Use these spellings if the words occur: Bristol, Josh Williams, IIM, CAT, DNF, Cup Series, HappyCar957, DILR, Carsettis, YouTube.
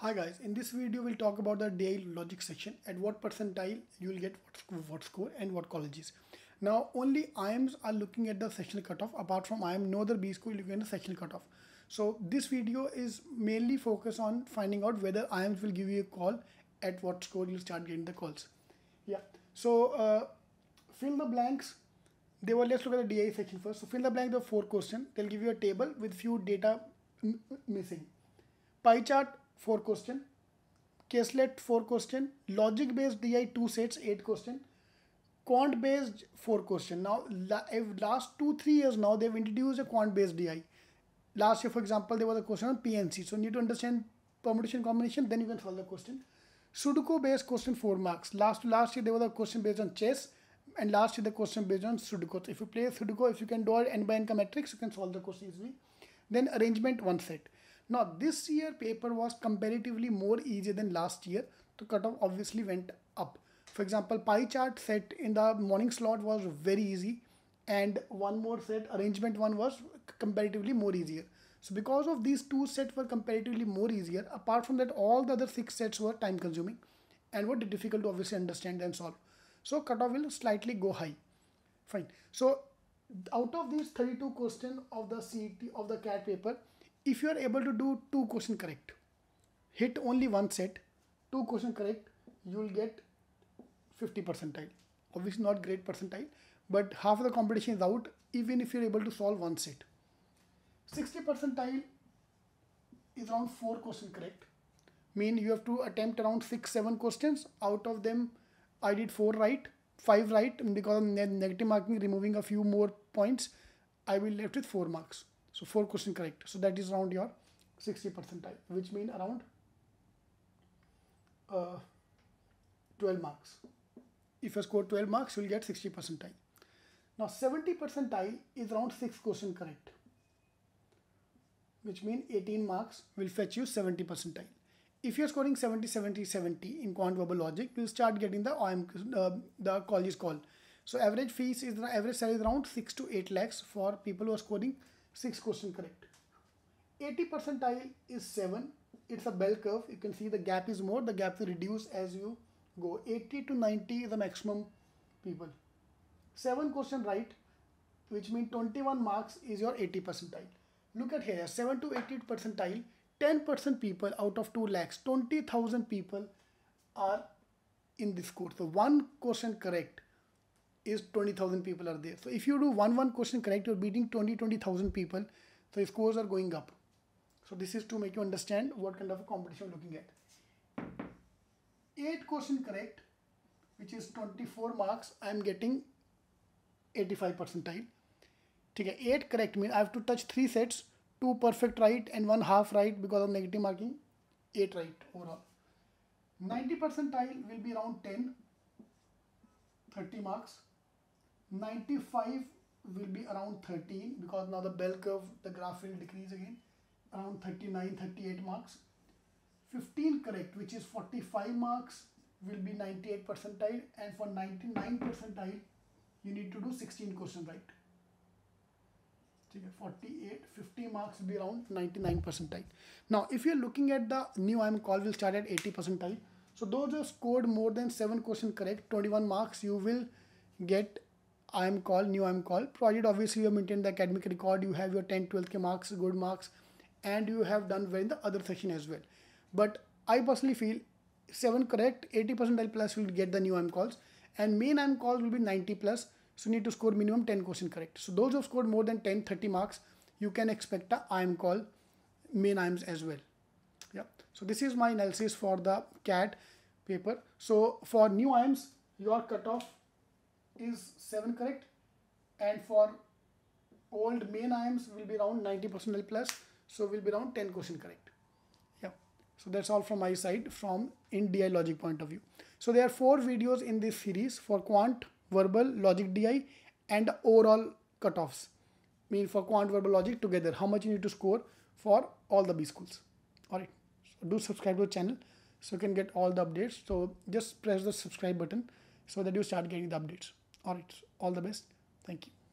Hi guys, in this video we'll talk about the DILR logic section, at what percentile you will get what score and what colleges. Now only IMs are looking at the sectional cutoff. Apart from IM, no other B score looking at the sectional cutoff. So this video is mainly focused on finding out whether IMs will give you a call, at what score you'll start getting the calls. Yeah, so fill the blanks. They were, let's look at the DILR section first. So fill the blank, the 4 questions. They'll give you a table with few data missing. Pie chart, 4 questions, caselet 4 questions, logic based DI 2 sets 8 questions, quant based 4 questions. Now last 2-3 years now they've introduced a quant based DI. Last year, for example, there was a question on PNC, so you need to understand permutation combination, then you can solve the question. Sudoku based question, 4 marks. Last year there was a question based on chess, and last year the question based on Sudoku. So if you play Sudoku, if you can do n by n matrix, you can solve the question easily. Then arrangement 1 set. Now this year paper was comparatively more easier than last year, so cutoff obviously went up. For example, pie chart set in the morning slot was very easy, and one more set, arrangement one, was comparatively more easier. So because of these 2 sets were comparatively more easier, apart from that all the other 6 sets were time consuming and were difficult to obviously understand and solve. So cutoff will slightly go high. Fine. So out of these 32 questions of the CET of the CAT paper, if you are able to do 2 questions correct, hit only 1 set, 2 questions correct, you will get 50th percentile. Obviously not great percentile, but half of the competition is out even if you are able to solve 1 set. 60th percentile is around 4 questions correct. Mean you have to attempt around 6-7 questions. Out of them I did 4 right, 5 right, and because of negative marking, removing a few more points, I will left with 4 marks. So 4 questions correct. So that is around your 60th percentile, which means around 12 marks. If you score 12 marks, you will get 60th percentile. Now 70th percentile is around 6 questions correct, which means 18 marks will fetch you 70th percentile. If you are scoring 70, 70, 70 in quant verbal logic, you will start getting the IM, the college call. So average fees is the average salary is around 6 to 8 lakhs for people who are scoring 6 questions correct. 80th percentile is 7. It's a bell curve. You can see the gap is more. The gap will reduce as you go. 80 to 90 is the maximum people. 7 questions right, which means 21 marks is your 80th percentile. Look at here, 7 to 80th percentile, 10% people out of 2 lakhs, 20,000 people are in this course. So 1 question correct is 20,000 people are there. So if you do one question correct, you're beating 20,000 people. So your scores are going up. So this is to make you understand what kind of a competition you're looking at. 8 questions correct, which is 24 marks. I'm getting 85th percentile. Okay, 8 correct means I have to touch 3 sets, 2 perfect right and 1 half right because of negative marking, 8 right overall. 90th percentile will be around 10, 30 marks. 95 will be around 13 because now the bell curve, the graph will decrease again, around 39, 38 marks. 15 correct, which is 45 marks, will be 98th percentile, and for 99th percentile, you need to do 16 questions right. 48, 50 marks will be around 99th percentile. Now if you are looking at the new IM call, will start at 80th percentile. So those who scored more than 7 questions correct, 21 marks, you will get IM call, new IM call, provided obviously you have maintained the academic record, you have your 10, 12K marks, good marks, and you have done well in the other section as well. But I personally feel 7 correct, 80th percentile plus will get the new IM calls, and main IM calls will be 90+. So you need to score minimum 10 questions correct. So those who have scored more than 10, 30 marks, you can expect a IM call, main IMs as well. Yeah. So this is my analysis for the CAT paper. So for new IMs, your cutoff is 7 correct, and for old main IMs will be around 90th percentile plus. So will be around 10 questions correct. Yeah. So that's all from my side from in DI logic point of view. So there are 4 videos in this series for quant verbal logic DI and overall cutoffs, mean for quant verbal logic together, how much you need to score for all the B schools. Alright, so do subscribe to the channel so you can get all the updates. So just press the subscribe button so that you start getting the updates. Alright, so all the best. Thank you.